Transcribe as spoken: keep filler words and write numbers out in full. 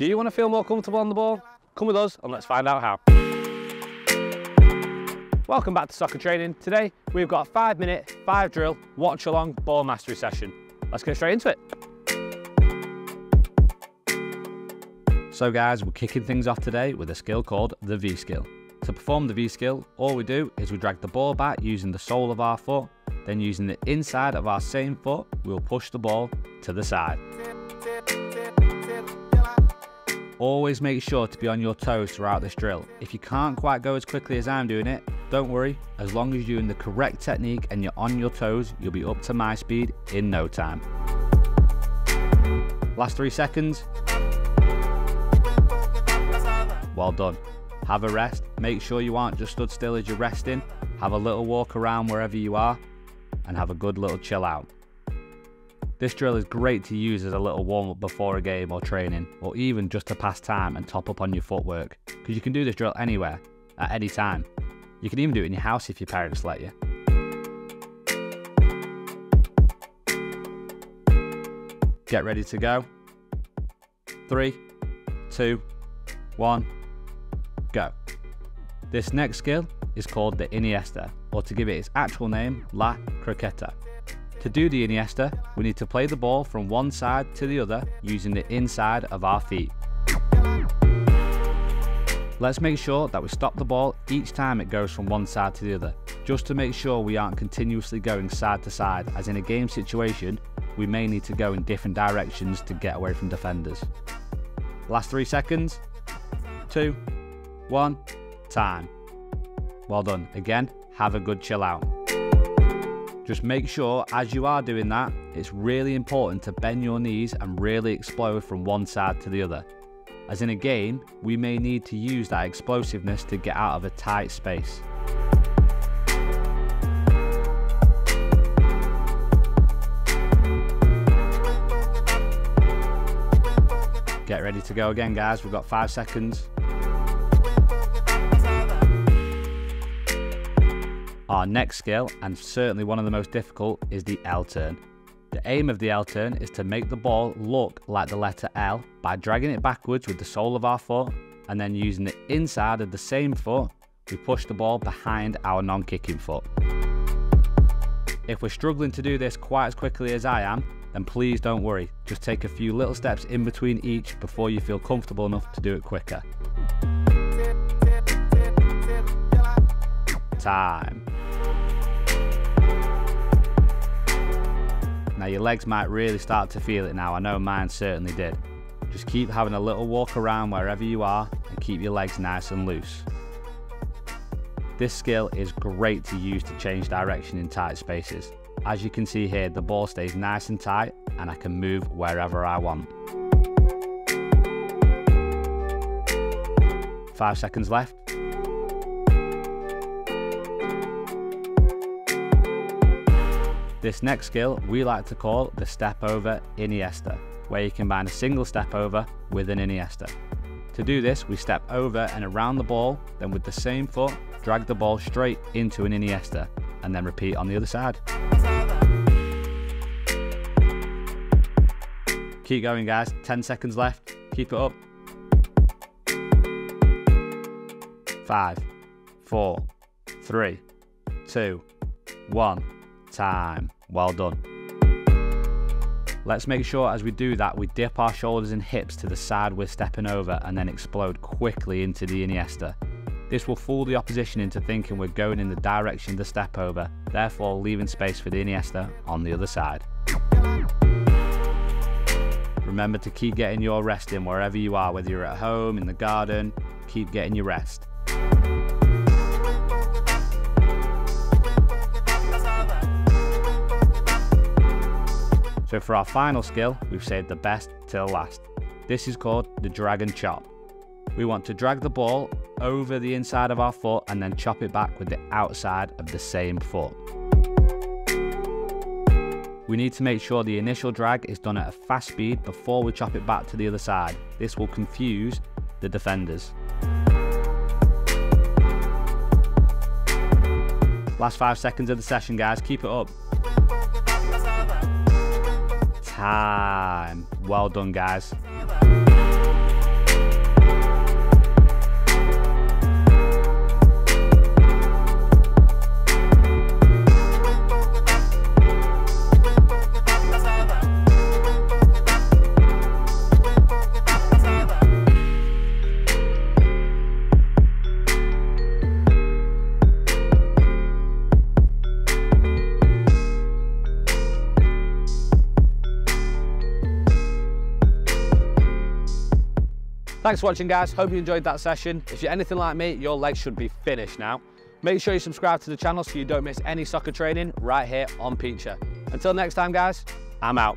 Do you want to feel more comfortable on the ball? Come with us and let's find out how. Welcome back to Soccer Training. Today we've got a five minute, five drill, watch along ball mastery session. Let's get straight into it. So guys, we're kicking things off today with a skill called the V-Skill. To perform the V-Skill, all we do is we drag the ball back using the sole of our foot, then using the inside of our same foot, we'll push the ball to the side. Always make sure to be on your toes throughout this drill. If you can't quite go as quickly as I'm doing it, don't worry, as long as you're doing the correct technique and you're on your toes, you'll be up to my speed in no time. Last three seconds. Well done. Have a rest. Make sure you aren't just stood still as you're resting. Have a little walk around wherever you are and have a good little chill out. This drill is great to use as a little warm-up before a game or training, or even just to pass time and top up on your footwork, because you can do this drill anywhere, at any time. You can even do it in your house if your parents let you. Get ready to go. Three, two, one, go. This next skill is called the Iniesta, or to give it its actual name, La Croqueta. To do the Iniesta, we need to play the ball from one side to the other using the inside of our feet. Let's make sure that we stop the ball each time it goes from one side to the other, just to make sure we aren't continuously going side to side, as in a game situation, we may need to go in different directions to get away from defenders. Last three seconds, two, one, time. Well done. Again, have a good chill out. Just make sure as you are doing that, it's really important to bend your knees and really explode from one side to the other. As in a game, we may need to use that explosiveness to get out of a tight space. Get ready to go again, guys. We've got five seconds. Our next skill, and certainly one of the most difficult, is the L-turn. The aim of the L-turn is to make the ball look like the letter L by dragging it backwards with the sole of our foot, and then using the inside of the same foot, we push the ball behind our non-kicking foot. If we're struggling to do this quite as quickly as I am, then please don't worry. Just take a few little steps in between each before you feel comfortable enough to do it quicker. Time. Now your legs might really start to feel it now, I know mine certainly did. Just keep having a little walk around wherever you are and keep your legs nice and loose. This skill is great to use to change direction in tight spaces. As you can see here, the ball stays nice and tight and I can move wherever I want. Five seconds left. This next skill we like to call the step over Iniesta, where you combine a single step over with an Iniesta. To do this, we step over and around the ball, then with the same foot, drag the ball straight into an Iniesta, and then repeat on the other side. Keep going guys, ten seconds left, keep it up. Five, four, three, two, one. Time. Well done. Let's make sure as we do that we dip our shoulders and hips to the side we're stepping over and then explode quickly into the Iniesta. This will fool the opposition into thinking we're going in the direction to step over, therefore leaving space for the Iniesta on the other side. Remember to keep getting your rest in wherever you are, whether you're at home, in the garden, keep getting your rest. So for our final skill, we've saved the best till last. This is called the drag and chop. We want to drag the ball over the inside of our foot and then chop it back with the outside of the same foot. We need to make sure the initial drag is done at a fast speed before we chop it back to the other side. This will confuse the defenders. Last five seconds of the session, guys, keep it up. Time. Well done, guys. Thanks for watching, guys. Hope you enjoyed that session. If you're anything like me, your legs should be finished now. Make sure you subscribe to the channel so you don't miss any soccer training right here on PICHA. Until next time, guys, I'm out.